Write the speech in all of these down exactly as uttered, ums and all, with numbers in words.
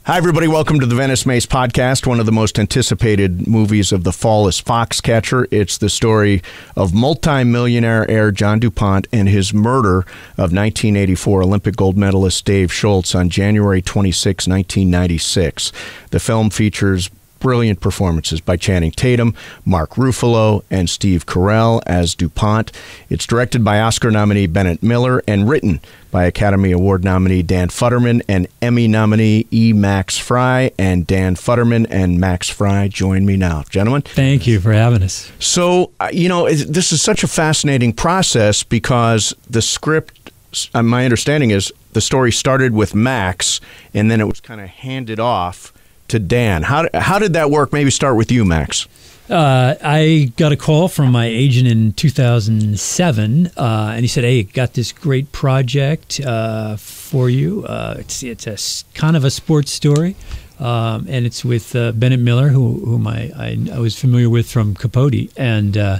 Hi, everybody. Welcome to the Venice Mace Podcast. One of the most anticipated movies of the fall is Foxcatcher. It's the story of multimillionaire heir John DuPont and his murder of nineteen eighty-four Olympic gold medalist Dave Schultz on January twenty-sixth, nineteen ninety-six. The film features brilliant performances by Channing Tatum, Mark Ruffalo, and Steve Carell as DuPont. It's directed by Oscar nominee Bennett Miller and written by Academy Award nominee Dan Futterman and Emmy nominee E. Max Frye. And Dan Futterman and Max Frye join me now. Gentlemen. Thank you for having us. So, you know, this is such a fascinating process because the script, my understanding is, the story started with Max and then it was kind of handed off to Dan. How, how did that work? Maybe start with you, Max. Uh, I got a call from my agent in two thousand seven, uh, and he said, hey, got this great project uh, for you. Uh, it's it's a, kind of a sports story, um, and it's with uh, Bennett Miller, who, whom I, I, I was familiar with from Capote. And uh,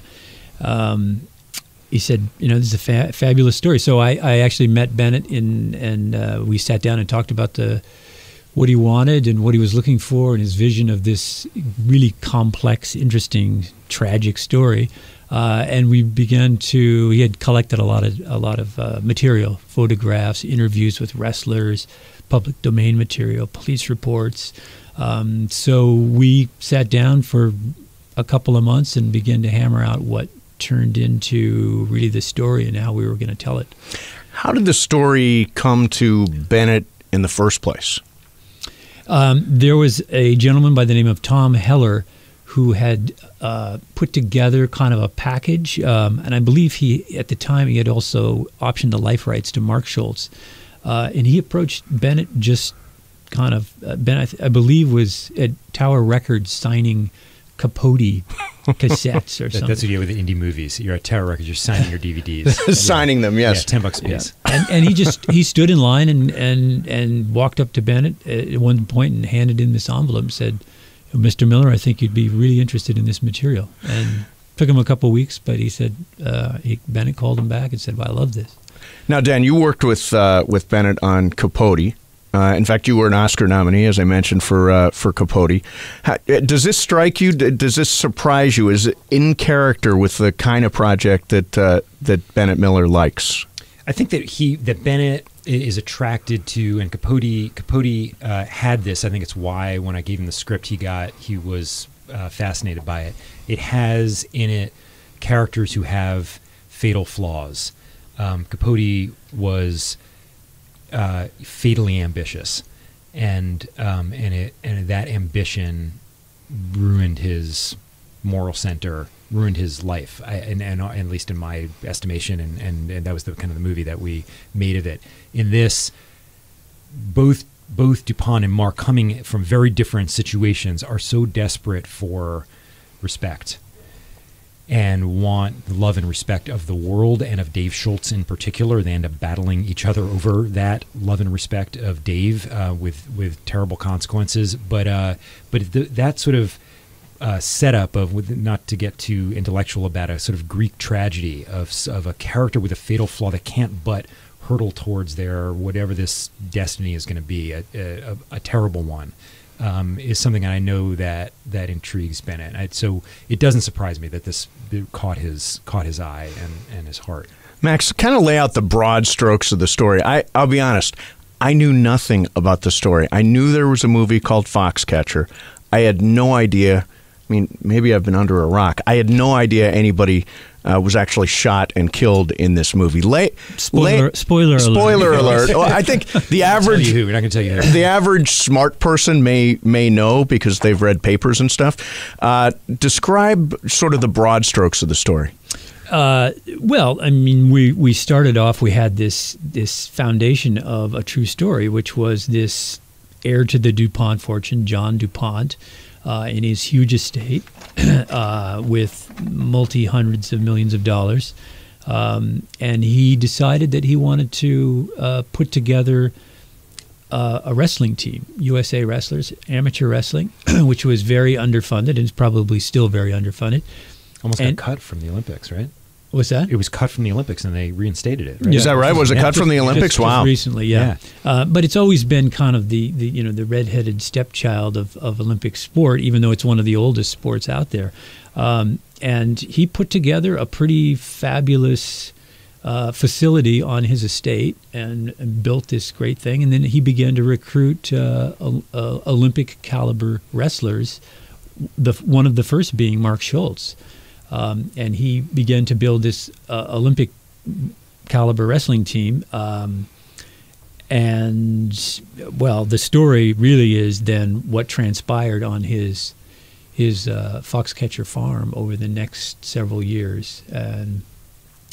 um, he said, you know, this is a fa fabulous story. So I, I actually met Bennett, in, and uh, we sat down and talked about the what he wanted and what he was looking for and his vision of this really complex, interesting, tragic story. Uh, and we began to, he had collected a lot of, a lot of uh, material, photographs, interviews with wrestlers, public domain material, police reports. Um, so we sat down for a couple of months and began to hammer out what turned into really the story and how we were going to tell it. How did the story come to Bennett in the first place? Um, there was a gentleman by the name of Tom Heller who had uh, put together kind of a package, um, and I believe he, at the time, he had also optioned the life rights to Mark Schultz, uh, and he approached Bennett just kind of, uh, Bennett, I believe, was at Tower Records signing Capote cassettes or something. That's what you do with the indie movies. You're at Tower Records, you're signing your D V Ds. signing them, yes. Yeah, ten bucks a piece. Yeah. And, and he just he stood in line and, and, and walked up to Bennett at one point and handed in this envelope and said, Mister Miller, I think you'd be really interested in this material. And took him a couple of weeks, but he said, uh, he, Bennett called him back and said, well, I love this. Now, Dan, you worked with, uh, with Bennett on Capote. Uh, in fact, you were an Oscar nominee, as I mentioned, for uh, for Capote. How, does this strike you? Does this surprise you? Is it in character with the kind of project that uh, that Bennett Miller likes? I think that he that Bennett is attracted to, and Capote Capote uh, had this. I think it's why when I gave him the script, he got he was uh, fascinated by it. It has in it characters who have fatal flaws. Um, Capote was Uh, fatally ambitious, and um, and it and that ambition ruined his moral center, ruined his life, I, and, and and at least in my estimation, and, and and that was the kind of the movie that we made of it. In this, both both DuPont and Mark, coming from very different situations, are so desperate for respect and want the love and respect of the world and of Dave Schultz in particular. They end up battling each other over that love and respect of Dave, uh, with with terrible consequences. But uh, but the, that sort of uh, setup of, with, not to get too intellectual about a sort of Greek tragedy of of a character with a fatal flaw that can't but hurtle towards their whatever this destiny is going to be, a, a, a terrible one. Um, is something I know that that intrigues Bennett. I, so it doesn't surprise me that this caught his caught his eye and, and his heart. Max, kind of lay out the broad strokes of the story. I, I'll be honest, I knew nothing about the story. I knew there was a movie called Foxcatcher. I had no idea. I mean, maybe I've been under a rock. I had no idea anybody uh, was actually shot and killed in this movie. Lay, spoiler, lay, spoiler, spoiler alert! Spoiler alert! Well, I think the average who, we're not gonna tell you who. The average smart person may may know because they've read papers and stuff. Uh, describe sort of the broad strokes of the story. Uh, well, I mean, we we started off. We had this this foundation of a true story, which was this heir to the DuPont fortune, John DuPont. Uh, in his huge estate uh, with multi-hundreds of millions of dollars. Um, and he decided that he wanted to uh, put together uh, a wrestling team, U S A wrestlers, amateur wrestling, which was very underfunded and is probably still very underfunded. Almost and, got cut from the Olympics, right? What's that? It was cut from the Olympics, and they reinstated it. Right? Yeah. Is that right? Was it yeah, cut just, from the Olympics? Just, wow! Just recently, yeah. yeah. Uh, but it's always been kind of the, the you know the redheaded stepchild of, of Olympic sport, even though it's one of the oldest sports out there. Um, and he put together a pretty fabulous uh, facility on his estate and, and built this great thing. And then he began to recruit uh, o- uh, Olympic caliber wrestlers. The one of the first being Mark Schultz. Um, and he began to build this uh, Olympic caliber wrestling team. Um, and, well, the story really is then what transpired on his his uh, Foxcatcher farm over the next several years, and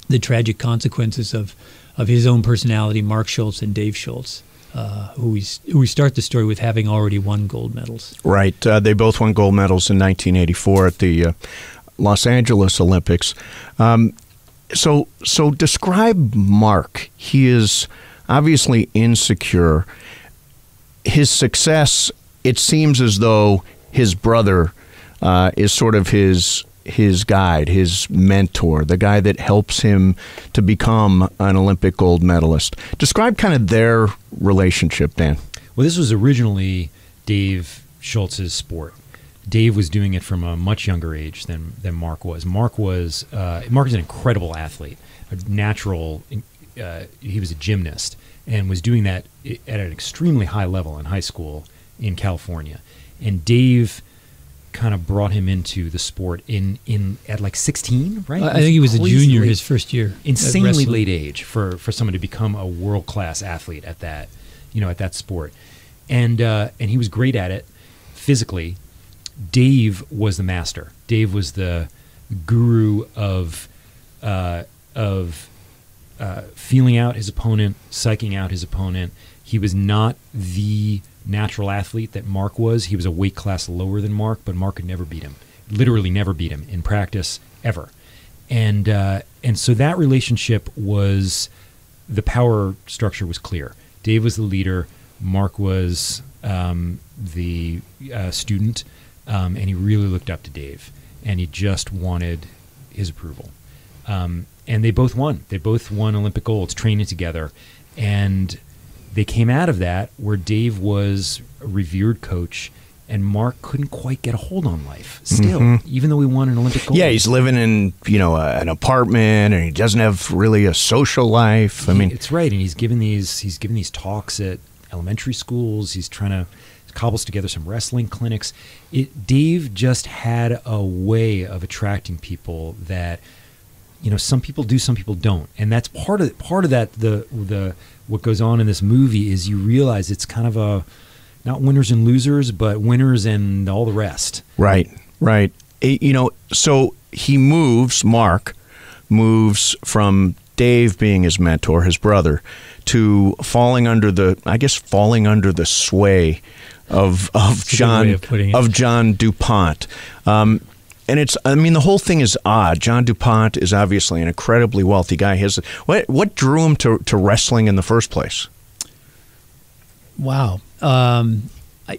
the tragic consequences of, of his own personality, Mark Schultz and Dave Schultz. Uh, who, we, who we start the story with having already won gold medals. Right. Uh, they both won gold medals in nineteen eighty-four at the uh, Los Angeles Olympics. Um, so, so describe Mark. He is obviously insecure. His success, it seems as though his brother uh, is sort of his his guide, his mentor, the guy that helps him to become an Olympic gold medalist. Describe kind of their relationship, Dan. Well, this was originally Dave Schultz's sport. Dave was doing it from a much younger age than, than Mark was. Mark was uh, Mark is an incredible athlete, a natural. Uh, he was a gymnast and was doing that at an extremely high level in high school in California. And Dave kind of brought him into the sport in, in at like sixteen, right? I think he was a junior his first year. Insanely late age for, for someone to become a world-class athlete at that, you know, at that sport. And uh, and he was great at it physically. Dave was the master. Dave was the guru of uh, of uh, feeling out his opponent, psyching out his opponent. He was not the natural athlete that Mark was. He was a weight class lower than Mark, but Mark could never beat him. Literally never beat him in practice ever. And uh, and so that relationship was, the power structure was clear. Dave was the leader. Mark was um, the uh, student. Um, and he really looked up to Dave, and he just wanted his approval. Um, and they both won. They both won Olympic golds training together. And they came out of that where Dave was a revered coach, and Mark couldn't quite get a hold on life still, mm-hmm. even though he won an Olympic gold. Yeah, he's living in you know uh, an apartment, and he doesn't have really a social life. I he, mean, it's right. And he's giving these he's giving these talks at elementary schools. He's trying to. Cobbles together some wrestling clinics. It, Dave just had a way of attracting people that, you know, some people do, some people don't, and that's part of part of that. The the what goes on in this movie is you realize it's kind of a not winners and losers, but winners and all the rest. Right, right. It, you know, so he moves. Mark moves from Dave being his mentor, his brother, to falling under the, I guess, falling under the sway. Of of John of, of John DuPont, um, and it's I mean the whole thing is odd. John DuPont is obviously an incredibly wealthy guy. His what what drew him to, to wrestling in the first place? Wow, um,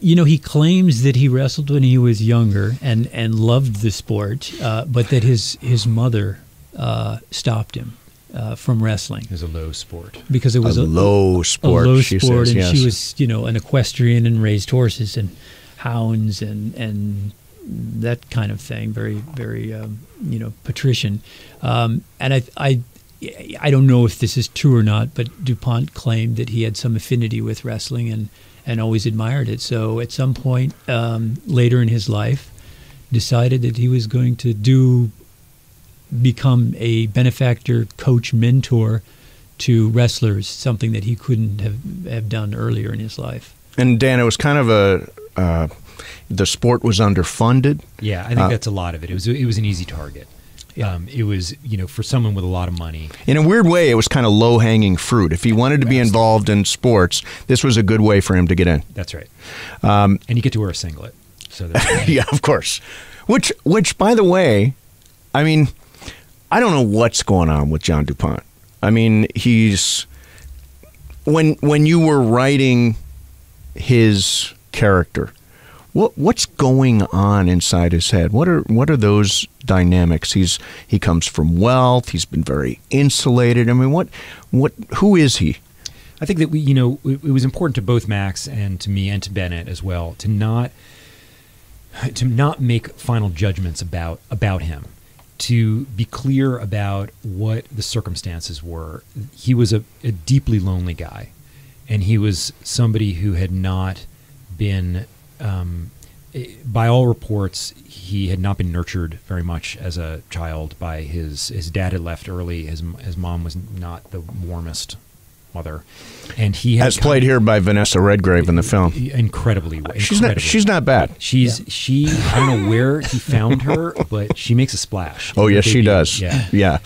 you know he claims that he wrestled when he was younger and and loved the sport, uh, but that his his mother uh, stopped him. Uh, from wrestling. It was a low sport. Because it was a, a low sport, a low she sport says, and yes. She was, you know, an equestrian and raised horses and hounds and and that kind of thing, very, very, um, you know, patrician. Um, and I, I, I don't know if this is true or not, but DuPont claimed that he had some affinity with wrestling and, and always admired it. So at some point um, later in his life, decided that he was going to do become a benefactor, coach, mentor to wrestlers, something that he couldn't have, have done earlier in his life. And Dan, it was kind of a, uh, the sport was underfunded. Yeah, I think uh, that's a lot of it. It was, it was an easy target. Yeah. Um, it was, you know, for someone with a lot of money. In a weird way, it was kind of low-hanging fruit. If he wanted to be involved in sports, this was a good way for him to get in. That's right. Um, and you get to wear a singlet. So yeah, of course. Which, which, by the way, I mean... I don't know what's going on with John DuPont. I mean, he's when when you were writing his character, What what's going on inside his head? What are what are those dynamics? He's he comes from wealth. He's been very insulated. I mean, what what who is he? I think that we, you know, it was important to both Max and to me and to Bennett as well to not to not make final judgments about about him. To be clear about what the circumstances were. He was a, a deeply lonely guy, and he was somebody who had not been, um, by all reports, he had not been nurtured very much as a child by his, his dad had left early. His, his mom was not the warmest mother. And he has played here by Vanessa Redgrave in the film. Incredibly, incredibly. She's not, she's not bad. She's, yeah. she, I don't know where he found her, but she makes a splash. Oh yes, she does. Yeah. Yeah.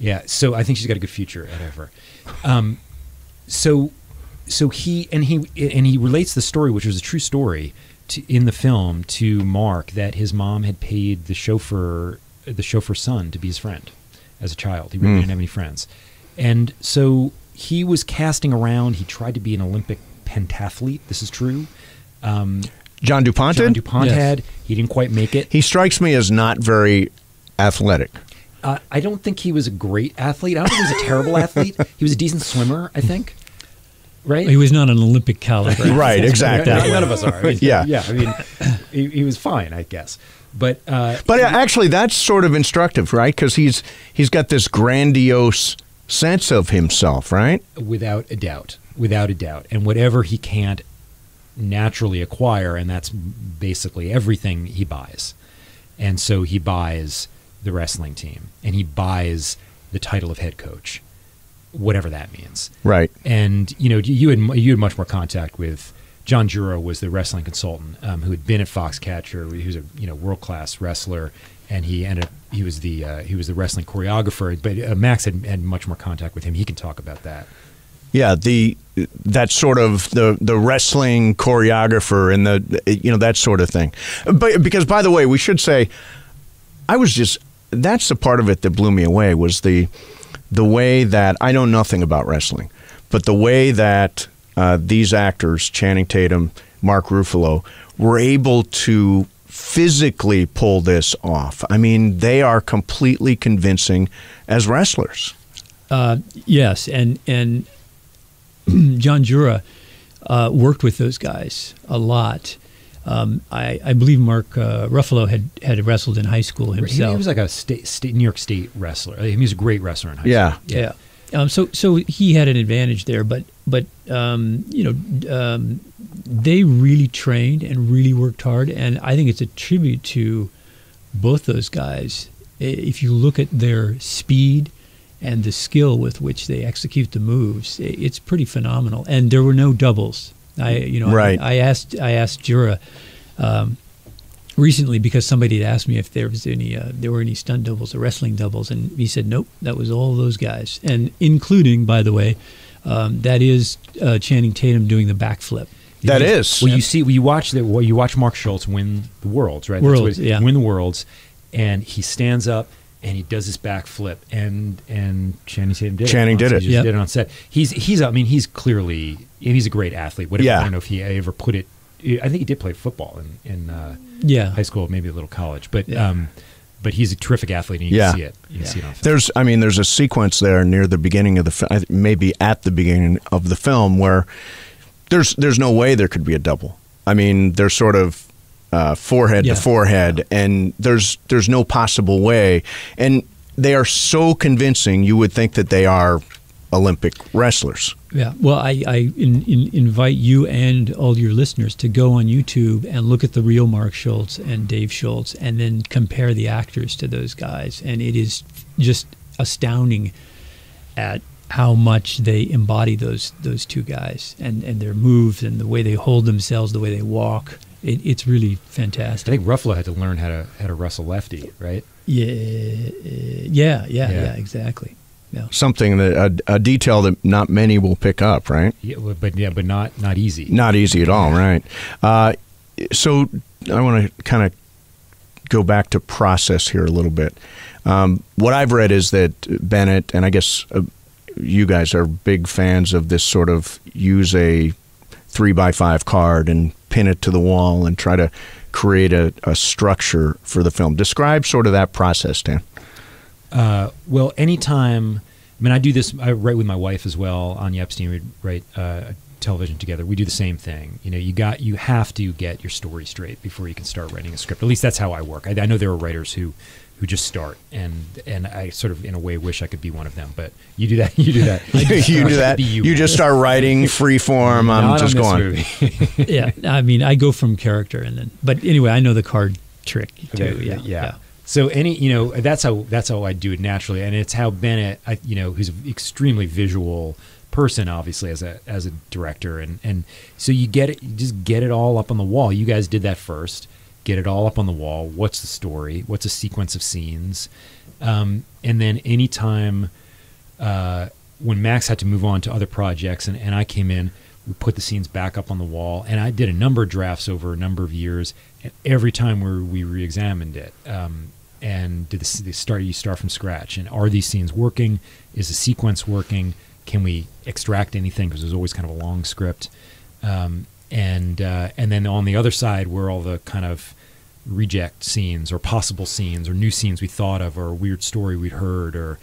Yeah. So I think she's got a good future ahead of her. Um, so, so he, and he, and he relates the story, which was a true story to, in the film to Mark, that his mom had paid the chauffeur, the chauffeur's son to be his friend as a child. He really mm. didn't have any friends. And so, he was casting around. He tried to be an Olympic pentathlete. This is true. Um, John DuPont John DuPont yes. had. He didn't quite make it. He strikes me as not very athletic. Uh, I don't think he was a great athlete. I don't think he was a terrible athlete. He was a decent swimmer, I think. Right? He was not an Olympic caliber. Right, exactly. None, none of us are. I mean, yeah. Yeah, I mean, he, he was fine, I guess. But uh, but he, actually, that's sort of instructive, right? Because he's he's got this grandiose sense of himself, right? Without a doubt, without a doubt. And whatever he can't naturally acquire, and that's basically everything, he buys. And so he buys the wrestling team, and he buys the title of head coach, whatever that means. Right. And you know, you had you had much more contact with John Jura, was the wrestling consultant um, who had been at Foxcatcher. He was a you know world class wrestler. And he ended up, he was the uh, he was the wrestling choreographer, but uh, Max had, had much more contact with him. He can talk about that. Yeah, the that sort of the the wrestling choreographer and the you know that sort of thing. But because by the way, we should say, I was just that's the part of it that blew me away was the the way that I know nothing about wrestling, but the way that uh, these actors, Channing Tatum, Mark Ruffalo, were able to physically pull this off. I mean, they are completely convincing as wrestlers. Uh, yes, and and John Jura uh, worked with those guys a lot. Um, I, I believe Mark uh, Ruffalo had, had wrestled in high school himself. He, he was like a state, state, New York State wrestler. He was a great wrestler in high yeah. school. Yeah, yeah. Um, so so he had an advantage there, but but um, you know. Um, They really trained and really worked hard, and I think it's a tribute to both those guys. If you look at their speed and the skill with which they execute the moves, it's pretty phenomenal. And there were no doubles. I, you know, right. I, I asked, I asked Jura um, recently because somebody had asked me if there was any, uh, there were any stunt doubles or wrestling doubles, and he said, "Nope, that was all those guys," and including, by the way, um, that is uh, Channing Tatum doing the backflip. That you, is. Well, you see, well, you watch that. Well, you watch Mark Schultz win the Worlds, right? Worlds, yeah. Win the Worlds, and he stands up and he does this backflip, and and Channing Tatum did. Channing it did it. He just yep. did it on set. He's he's. I mean, he's clearly he's a great athlete. Whatever. Yeah. I don't know if he ever put it. I think he did play football in in uh, yeah. high school, maybe a little college, but yeah. um, but he's a terrific athlete, and you yeah. can see it. You yeah. can see it on film. There's, I mean, there's a sequence there near the beginning of the maybe at the beginning of the film where. There's there's no way there could be a double. I mean, they're sort of uh, forehead yeah. to forehead, yeah. and there's there's no possible way. And they are so convincing, you would think that they are Olympic wrestlers. Yeah. Well, I, I in, in invite you and all your listeners to go on YouTube and look at the real Mark Schultz and Dave Schultz, and then compare the actors to those guys. And it is just astounding at how much they embody those those two guys and, and their moves and the way they hold themselves, the way they walk. It, it's really fantastic. I think Ruffalo had to learn how to how to wrestle lefty, right? Yeah, yeah, yeah, yeah, yeah exactly. Yeah. Something that a, a detail that not many will pick up, right? Yeah, but yeah, but not not easy. Not easy at all, right? Uh, so I want to kind of go back to process here a little bit. Um, what I've read is that Bennett and I guess. Uh, You guys are big fans of this sort of use a three by five card and pin it to the wall and try to create a, a structure for the film. Describe sort of that process, Dan. Uh, well, anytime, I mean, I do this, I write with my wife as well, Anya Epstein, we write uh, television together. We do the same thing. You know, you got, you have to get your story straight before you can start writing a script. At least that's how I work. I, I know there are writers who, who just start, and and I sort of in a way wish I could be one of them, but you do that, you do that. you do that. You, you just start writing free form, I'm um, just going. Yeah, I mean, I go from character and then, but anyway, I know the card trick too. Okay. Yeah. Yeah. yeah. So any, you know, that's how, that's how I do it naturally. And it's how Bennett, I, you know, who's an extremely visual person, obviously, as a, as a director. And, and so you get it, you just get it all up on the wall. You guys did that first. Get it all up on the wall. What's the story? What's a sequence of scenes? Um, and then anytime uh, when Max had to move on to other projects and, and I came in, we put the scenes back up on the wall. And I did a number of drafts over a number of years. And every time we, we re-examined it um, and did the, the start, you start from scratch. And are these scenes working? Is the sequence working? Can we extract anything? Because it was always kind of a long script. Um, and uh, and then on the other side were all the kind of reject scenes or possible scenes or new scenes we thought of or a weird story we'd heard or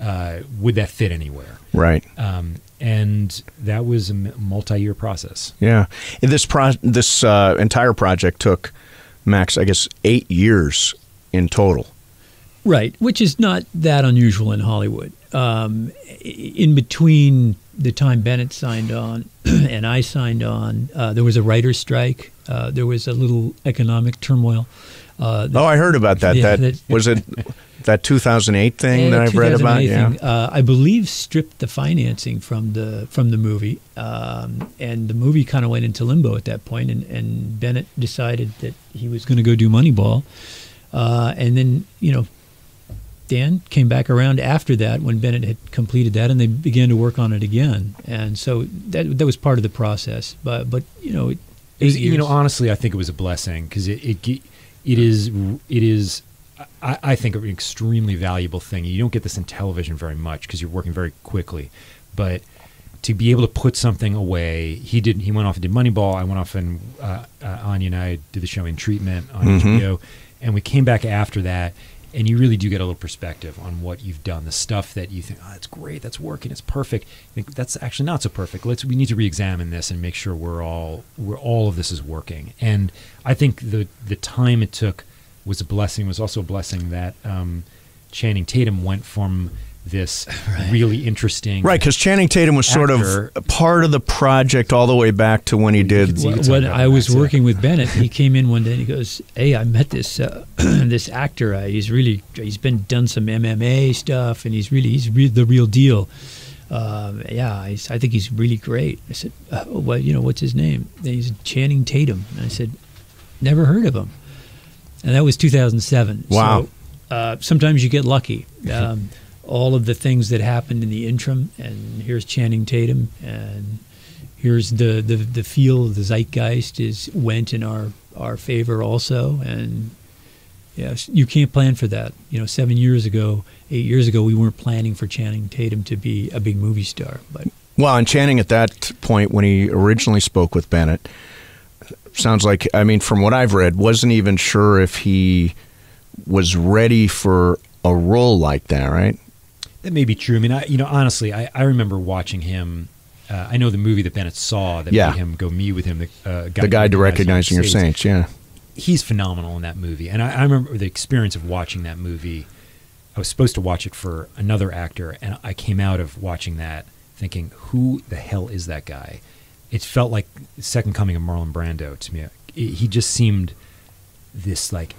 uh, would that fit anywhere? Right. Um, and that was a multi-year process. Yeah. And this pro this uh, entire project took, Max, I guess, eight years in total. Right, which is not that unusual in Hollywood. Um, in between the time Bennett signed on and I signed on, uh, there was a writer's strike. Uh, there was a little economic turmoil. Uh, that, oh, I heard about that. Yeah, that, that was it. That two thousand eight thing yeah, that I've read about. Yeah, thing, uh, I believe stripped the financing from the from the movie, um, and the movie kind of went into limbo at that point. And, and Bennett decided that he was going to go do Moneyball, uh, and then you know. Dan came back around after that when Bennett had completed that, and they began to work on it again. And so that that was part of the process. But but you know, it, it was, you know, honestly, I think it was a blessing because it, it it is it is I, I think an extremely valuable thing. You don't get this in television very much because you're working very quickly, but to be able to put something away, he did. He went off and did Moneyball. I went off and uh, uh, Anya and I did the show In Treatment on mm-hmm. H B O, and we came back after that. And you really do get a little perspective on what you've done. The stuff that you think, oh, that's great, that's working, it's perfect. I think that's actually not so perfect. Let's we need to re-examine this and make sure we're all we're all of this is working. And I think the the time it took was a blessing. It was also a blessing that um, Channing Tatum went from this right. really interesting right because Channing Tatum was actor. Sort of a part of the project all the way back to when he did well, when I was working with Bennett. He came in one day and he goes, hey, I met this uh, this actor, uh, he's really he's been done some M M A stuff and he's really he's re the real deal. Um, yeah, I, I think he's really great. I said, oh, well, you know, what's his name? And he's Channing Tatum. And I said, never heard of him. And that was two thousand seven. Wow. So, uh, sometimes you get lucky. um all of the things that happened in the interim, and here's Channing Tatum, and here's the the, the feel of the zeitgeist is went in our our favor also. And yes, you can't plan for that. You know, seven years ago, eight years ago, we weren't planning for Channing Tatum to be a big movie star. But well, and Channing at that point when he originally spoke with Bennett, sounds like, I mean, from what I've read, wasn't even sure if he was ready for a role like that, right? That may be true. I mean, I, you know, honestly, I, I remember watching him. Uh, I know the movie that Bennett saw that yeah. made him go meet with him. The, uh, guy the Guide to Recognizing Your Saints, yeah. He's phenomenal in that movie. And I, I remember the experience of watching that movie. I was supposed to watch it for another actor, and I came out of watching that thinking, who the hell is that guy? It felt like the second coming of Marlon Brando to me. It, he just seemed this, like...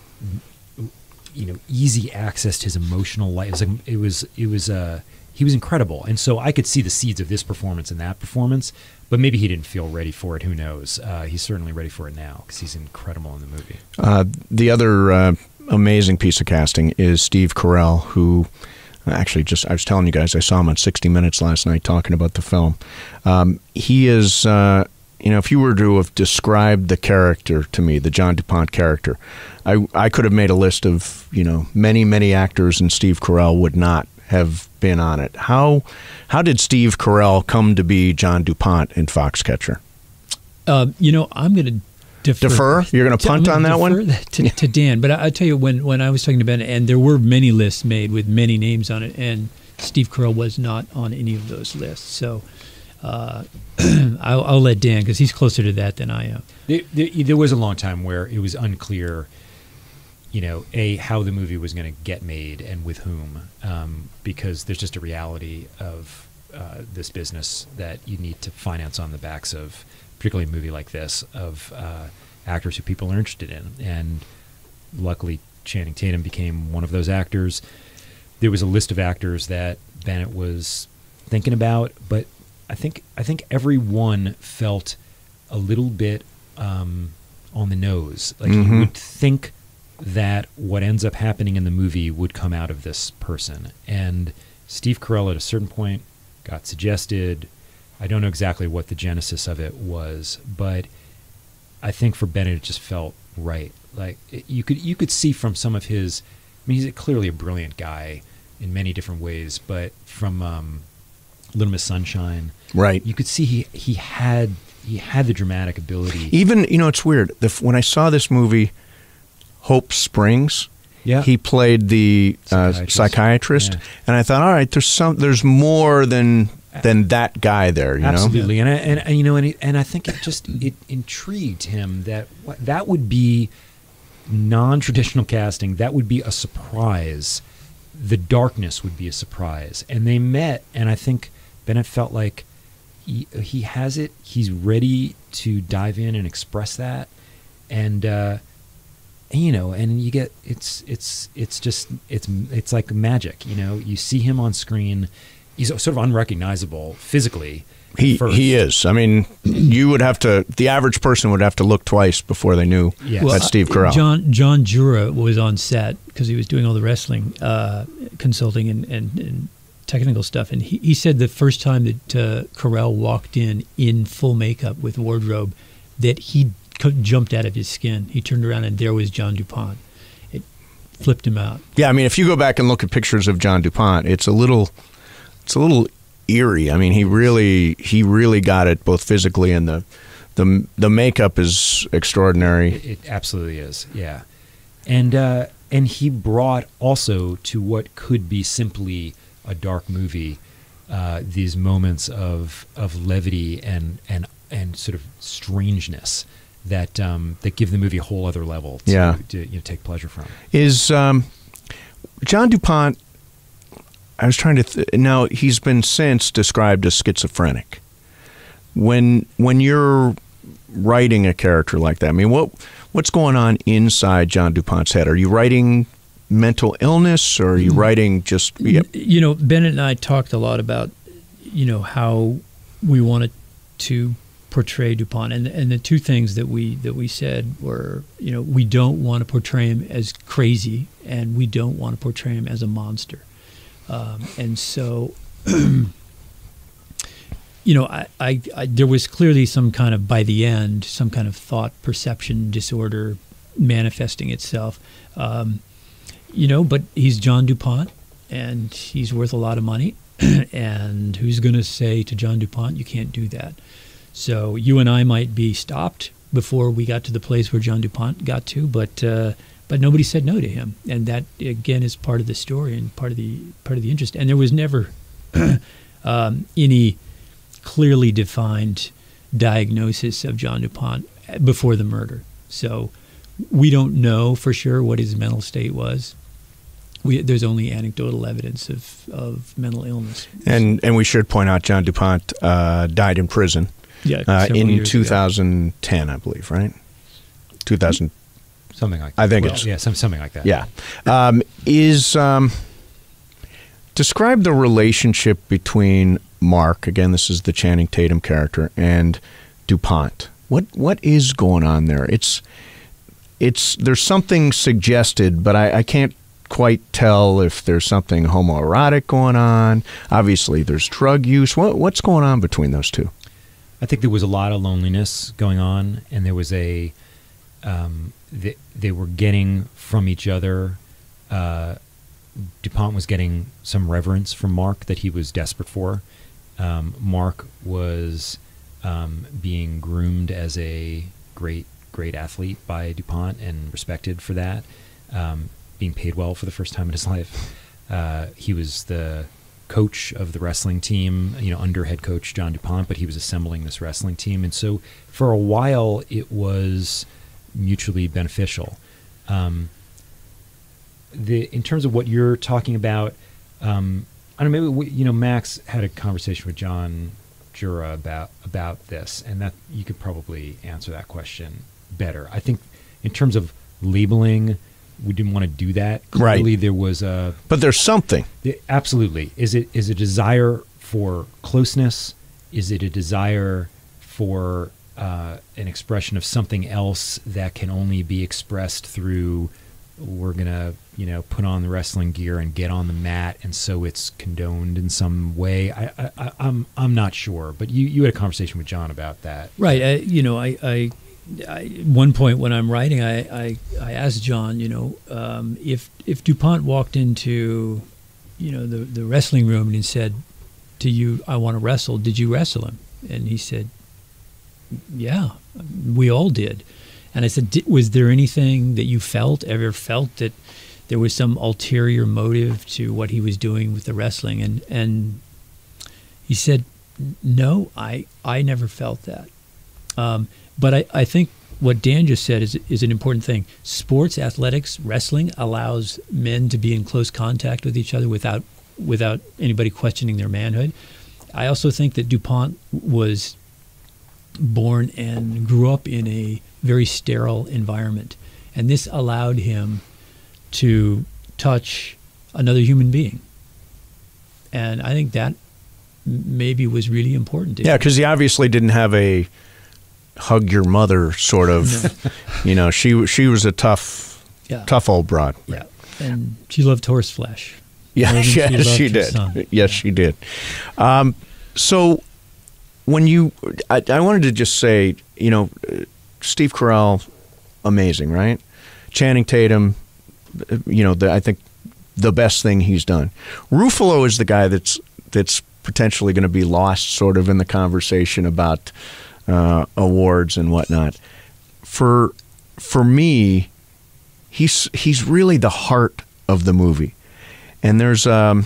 you know, easy access to his emotional life. It was, like, it was, it was, uh, he was incredible. And so I could see the seeds of this performance and that performance, but maybe he didn't feel ready for it. Who knows? Uh, he's certainly ready for it now because he's incredible in the movie. Uh, the other uh, amazing piece of casting is Steve Carell, who actually just, I was telling you guys, I saw him on sixty minutes last night talking about the film. Um, he is, uh, you know, if you were to have described the character to me, the John DuPont character, I, I could have made a list of, you know, many, many actors, and Steve Carell would not have been on it. How how did Steve Carell come to be John DuPont in Foxcatcher? Uh, you know, I'm going to defer. Defer? You're going to punt on that one? To, to Dan. But I, I tell you, when, when I was talking to Ben, and there were many lists made with many names on it, and Steve Carell was not on any of those lists. So uh, I'll, I'll let Dan, because he's closer to that than I am. There, there, there was a long time where it was unclear, you know, A, how the movie was going to get made and with whom, um, because there's just a reality of uh, this business that you need to finance on the backs of, particularly a movie like this, of uh, actors who people are interested in. And luckily, Channing Tatum became one of those actors. There was a list of actors that Bennett was thinking about, but I think I think everyone felt a little bit um, on the nose. Like, mm-hmm. you would think that what ends up happening in the movie would come out of this person. And Steve Carell at a certain point got suggested. I don't know exactly what the genesis of it was, but I think for Bennett it just felt right. Like, it, you could you could see from some of his, I mean, he's a, clearly a brilliant guy in many different ways, but from um, Little Miss Sunshine, right? You could see he he had he had the dramatic ability. Even, you know, it's weird. The, when I saw this movie, Hope Springs. Yeah. He played the psychiatrist, uh, psychiatrist yeah. and I thought, all right, there's some, there's more than than that guy there, you Absolutely. know. Absolutely, and I, and, and you know, and he, and I think it just it intrigued him that that would be non-traditional casting. That would be a surprise. The darkness would be a surprise, and they met. And I think Bennett felt like he, he has it. He's ready to dive in and express that, and. Uh, You know, and you get it's it's it's just it's it's like magic. You know, you see him on screen; he's sort of unrecognizable physically. He first. he is. I mean, you would have to. The average person would have to look twice before they knew yes. well, that's Steve Carell. John John Jura was on set because he was doing all the wrestling uh, consulting and, and and technical stuff, and he he said the first time that uh, Carell walked in in full makeup with wardrobe, that he. jumped out of his skin. He turned around and there was John DuPont. It flipped him out. Yeah, I mean, if you go back and look at pictures of John DuPont, it's a little, it's a little eerie. I mean, he really, he really got it both physically and the, the, the makeup is extraordinary. It, it absolutely is. Yeah, and uh, and he brought also to what could be simply a dark movie, uh, these moments of of levity and and and sort of strangeness. That um, that give the movie a whole other level to, yeah. to you know, take pleasure from. Is um, John DuPont? I was trying to. Th now he's been since described as schizophrenic. When when you're writing a character like that, I mean, what what's going on inside John DuPont's head? Are you writing mental illness, or are you writing just? Yep. You know, Bennett and I talked a lot about you know how we wanted to. Portray DuPont, and and the two things that we that we said were, you know, we don't want to portray him as crazy, and we don't want to portray him as a monster, um, and so, you know, I, I, I there was clearly some kind of by the end some kind of thought perception disorder manifesting itself, um, you know, but he's John DuPont, and he's worth a lot of money, and who's going to say to John DuPont, you can't do that? So you and I might be stopped before we got to the place where John DuPont got to, but uh, but nobody said no to him, and that again is part of the story and part of the part of the interest. And there was never um, any clearly defined diagnosis of John DuPont before the murder. So we don't know for sure what his mental state was. We, there's only anecdotal evidence of of mental illness. And and we should point out John DuPont uh, died in prison. Yeah, uh, in two thousand ten, ago. I believe, right? two thousand, something like that. I think well, it's yeah, some, something like that. Yeah, um, is um, describe the relationship between Mark. Again, this is the Channing Tatum character and DuPont. What what is going on there? It's it's there's something suggested, but I, I can't quite tell if there's something homoerotic going on. Obviously, there's drug use. What what's going on between those two? I think there was a lot of loneliness going on, and there was a um, they, they were getting from each other. Uh, DuPont was getting some reverence from Mark that he was desperate for. Um, Mark was um, being groomed as a great great athlete by DuPont and respected for that, um, being paid well for the first time in his life. Uh, he was the coach of the wrestling team, you know, under head coach John DuPont, but he was assembling this wrestling team. And so for a while it was mutually beneficial. Um, the, in terms of what you're talking about, um, I don't know, maybe, you know, Max had a conversation with John Jura about, about this, and that you could probably answer that question better. I think in terms of labeling, we didn't want to do that. Clearly, right. There was a... But there's something. Absolutely. Is it is a desire for closeness? Is it a desire for uh, an expression of something else that can only be expressed through, we're going to, you know, put on the wrestling gear and get on the mat, and so it's condoned in some way? I, I, I, I'm I'm not sure, but you, you had a conversation with John about that. Right. I, you know, I... I I, one point when I'm writing, I, I, I asked John, you know, um, if if DuPont walked into, you know, the, the wrestling room and he said to you, I want to wrestle, did you wrestle him? And he said, yeah, we all did. And I said, did, was there anything that you felt, ever felt that there was some ulterior motive to what he was doing with the wrestling? And, and he said, no, I, I never felt that. Um, But I, I think what Dan just said is is an important thing. Sports, athletics, wrestling allows men to be in close contact with each other without without anybody questioning their manhood. I also think that DuPont was born and grew up in a very sterile environment, and this allowed him to touch another human being. And I think that maybe was really important to him. Yeah, because he obviously didn't have a hug your mother sort of, no. You know, she she was a tough, yeah. tough old broad. Yeah, and she loved horse flesh. Yeah, yes, she, she did. Yes, yeah. she did. Um, so when you, I, I wanted to just say, you know, Steve Carell, amazing, right? Channing Tatum, you know, the, I think the best thing he's done. Ruffalo is the guy that's that's potentially going to be lost sort of in the conversation about Uh, awards and whatnot. For for me, he's he's really the heart of the movie, and there's um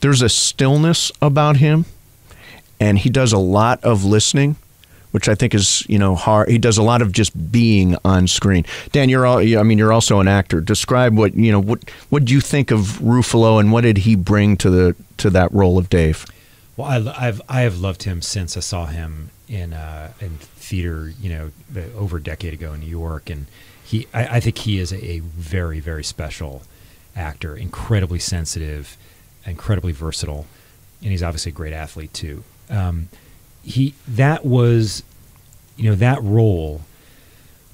there's a stillness about him, and he does a lot of listening, which I think is, you know, hard. He does a lot of just being on screen. Dan, you're all, I mean, you're also an actor. Describe what you know. What what do you think of Ruffalo, and what did he bring to the to that role of Dave? Well, I, I've I have loved him since I saw him in uh in theater, you know, over a decade ago in New York, and he I, I think he is a, a very very special actor, incredibly sensitive, incredibly versatile, and he's obviously a great athlete too. Um, he that was, you know, that role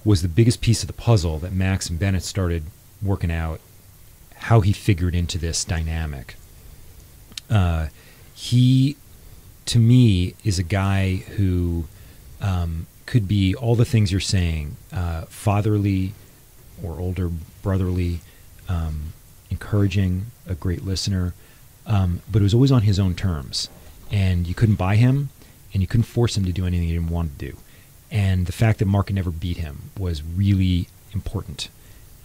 was the biggest piece of the puzzle that Max and Bennett started working out how he figured into this dynamic. Uh, he. To me, is a guy who um, could be all the things you're saying, uh, fatherly or older brotherly, um, encouraging, a great listener, um, but it was always on his own terms. And you couldn't buy him, and you couldn't force him to do anything he didn't want to do. And the fact that Mark could never beat him was really important.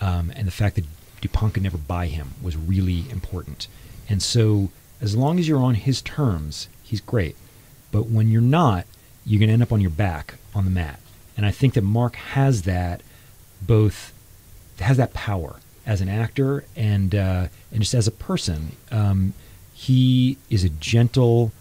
Um, and the fact that DuPont could never buy him was really important. And so as long as you're on his terms, he's great. But when you're not, you're going to end up on your back on the mat. And I think that Mark has that, both has that power as an actor and uh, and just as a person. Um, he is a gentle,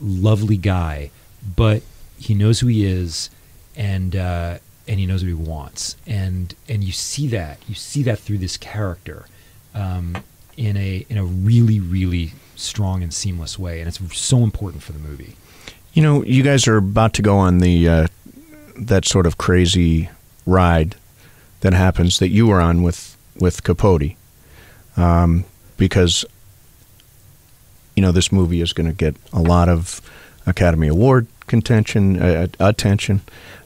lovely guy, but he knows who he is, and uh, and he knows what he wants. And and you see that you see that through this character um, in a in a really really. strong and seamless way, and it's so important for the movie. You know, you guys are about to go on the uh, that sort of crazy ride that happens that you were on with with Capote, um, because you know this movie is going to get a lot of Academy Award contention uh, attention.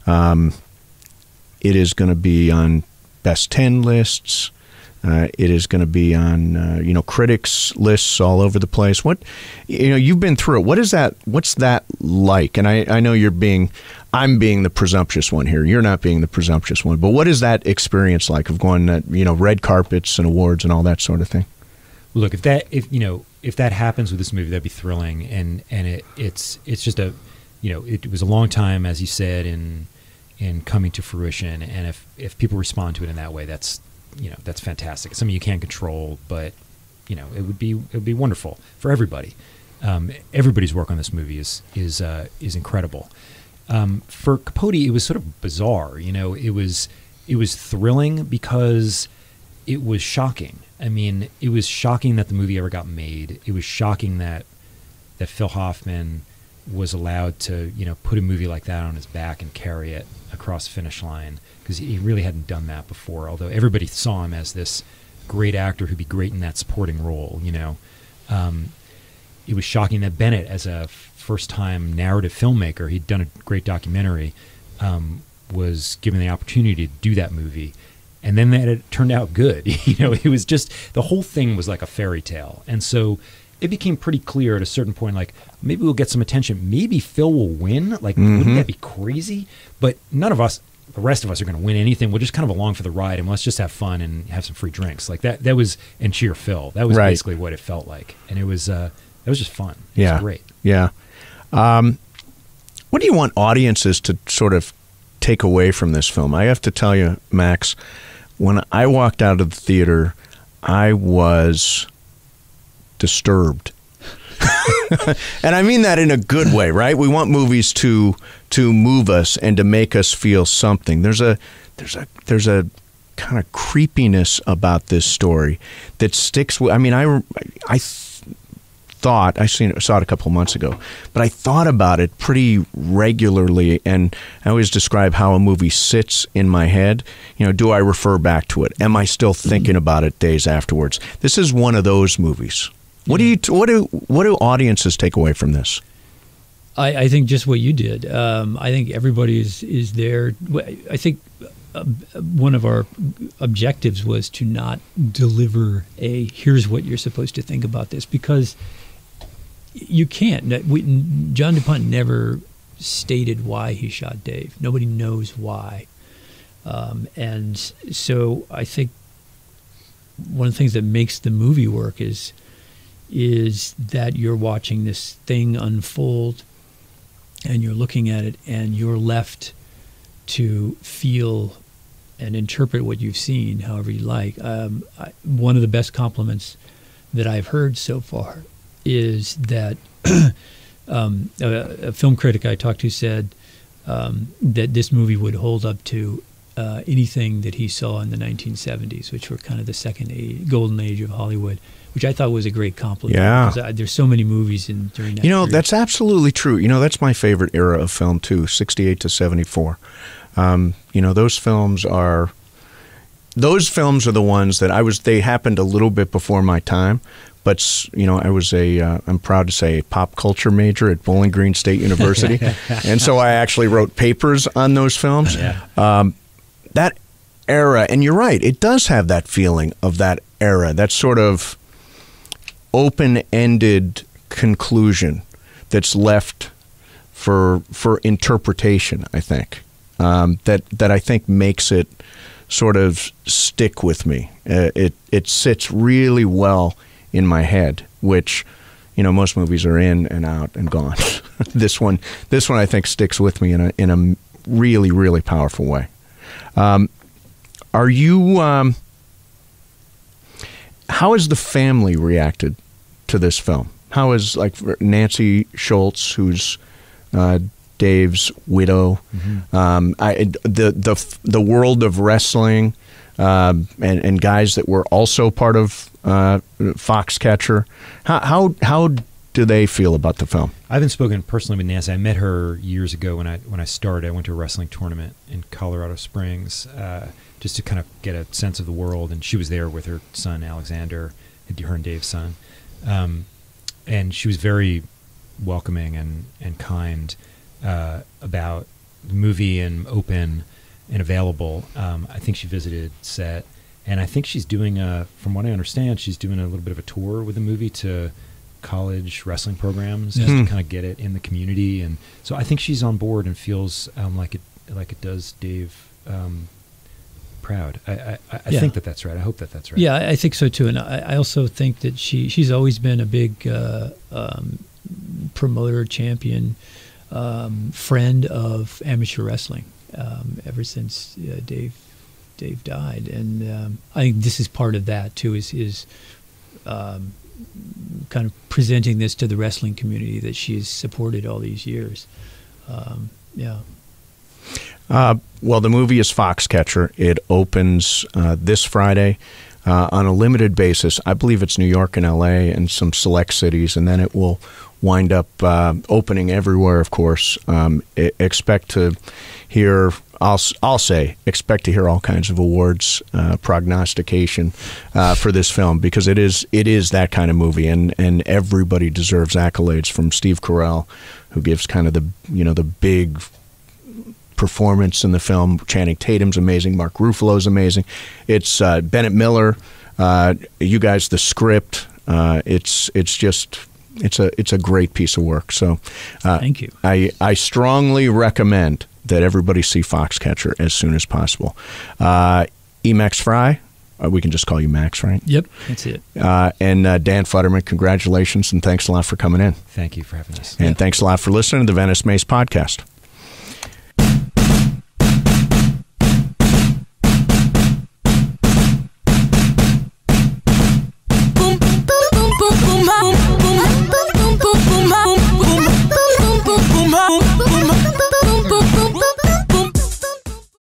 Um, it is going to be on best ten lists. Uh, it is going to be on, uh, you know, critics lists all over the place. What, you know, you've been through it. What is that? What's that like? And I, I know you're being I'm being the presumptuous one here. You're not being the presumptuous one. But what is that experience like of going to, you know, red carpets and awards and all that sort of thing? Look, if that, if you know, if that happens with this movie, that'd be thrilling. And and it it's it's just a, you know, it was a long time, as you said, in in coming to fruition. And if if people respond to it in that way, that's, you know, that's fantastic. It's something you can't control, but you know, it would be it would be wonderful for everybody. Um, everybody's work on this movie is is uh, is incredible. Um, for Capote, it was sort of bizarre. You know, it was it was thrilling because it was shocking. I mean, it was shocking that the movie ever got made. It was shocking that that Phil Hoffman was allowed to, you know, put a movie like that on his back and carry it across the finish line, because he really hadn't done that before. Although everybody saw him as this great actor who'd be great in that supporting role, you know. Um, it was shocking that Bennett, as a first-time narrative filmmaker, he'd done a great documentary, um, was given the opportunity to do that movie. And then that it turned out good. You know, it was just, the whole thing was like a fairy tale. And so it became pretty clear at a certain point, like, maybe we'll get some attention. Maybe Phil will win. Like, mm-hmm. wouldn't that be crazy? But none of us, the rest of us, are going to win anything. We're just kind of along for the ride, and let's just have fun and have some free drinks. Like that, that was, and cheer Phil. That was right. basically what it felt like. And it was, uh, it was just fun. It yeah. was great. Yeah. Um, what do you want audiences to sort of take away from this film? I have to tell you, Max, when I walked out of the theater, I was disturbed. And I mean that in a good way, right? We want movies to to move us and to make us feel something. There's a there's a there's a kind of creepiness about this story that sticks with, I mean, I I thought I seen it, saw it a couple months ago, but I thought about it pretty regularly, and I always describe how a movie sits in my head. You know, do I refer back to it? Am I still thinking about it days afterwards? This is one of those movies. What do you what do what do audiences take away from this? I, I think just what you did. Um, I think everybody is is there. I think one of our objectives was to not deliver a here's what you're supposed to think about this, because you can't. We, John DuPont never stated why he shot Dave. Nobody knows why. Um, and so I think one of the things that makes the movie work is is that you're watching this thing unfold and you're looking at it, and you're left to feel and interpret what you've seen however you like. Um, I, one of the best compliments that I've heard so far is that um, a, a film critic I talked to said um, that this movie would hold up to uh, anything that he saw in the nineteen seventies, which were kind of the second age, golden age of Hollywood, which I thought was a great compliment. Yeah. I, there's so many movies in during that You know, period. That's absolutely true. You know, that's my favorite era of film, too, sixty-eight to seventy-four. Um, you know, those films are... Those films are the ones that I was, they happened a little bit before my time, but, you know, I was a, uh, I'm proud to say, a pop culture major at Bowling Green State University. And so I actually wrote papers on those films. Yeah. Um, that era, and you're right, it does have that feeling of that era, that sort of open-ended conclusion that's left for, for interpretation, I think, um, that, that I think makes it sort of stick with me. Uh, it it sits really well in my head, which, you know, most movies are in and out and gone. This one, this one, I think sticks with me in a in a really really powerful way. Um, are you? Um, how has the family reacted to this film? How is, like, Nancy Schultz, who's uh, Dave's widow, mm-hmm. um, I, the the the world of wrestling, um, and and guys that were also part of uh, Foxcatcher. How how how do they feel about the film? I haven't spoken personally with Nancy. I met her years ago when I when I started. I went to a wrestling tournament in Colorado Springs uh, just to kind of get a sense of the world, and she was there with her son Alexander, her and Dave's son, um, and she was very welcoming and and kind. Uh, about the movie and open and available. Um, I think she visited set, and I think she's doing a, from what I understand, she's doing a little bit of a tour with the movie to college wrestling programs, yeah. just to kind of get it in the community. And so I think she's on board and feels um, like it like it does Dave um, proud. I, I, I yeah. think that that's right. I hope that that's right. Yeah, I think so too. And I, I also think that she she's always been a big uh, um, promoter, champion, um, friend of amateur wrestling um, ever since uh, Dave Dave died. And um, I think this is part of that too. Is is um, kind of presenting this to the wrestling community that she's supported all these years. Um, yeah. Uh, well, the movie is Foxcatcher. It opens uh, this Friday uh, on a limited basis. I believe it's New York and L A and some select cities, and then it will wind up uh, opening everywhere, of course. Um, expect to hear, I'll, I'll say, expect to hear all kinds of awards, uh, prognostication uh, for this film, because it is it is that kind of movie, and, and everybody deserves accolades, from Steve Carell, who gives kind of the, you know, the big performance in the film. Channing Tatum's amazing. Mark Ruffalo's amazing. It's uh, Bennett Miller. Uh, you guys, the script. Uh, it's it's just it's a it's a great piece of work. So, uh, thank you. I I strongly recommend that everybody see Foxcatcher as soon as possible. Uh, E. Max Frye. Uh, we can just call you Max, right? Yep, that's it. Uh, and uh, Dan Futterman, congratulations and thanks a lot for coming in. Thank you for having us. And yeah. thanks a lot for listening to the Venice Mace Podcast.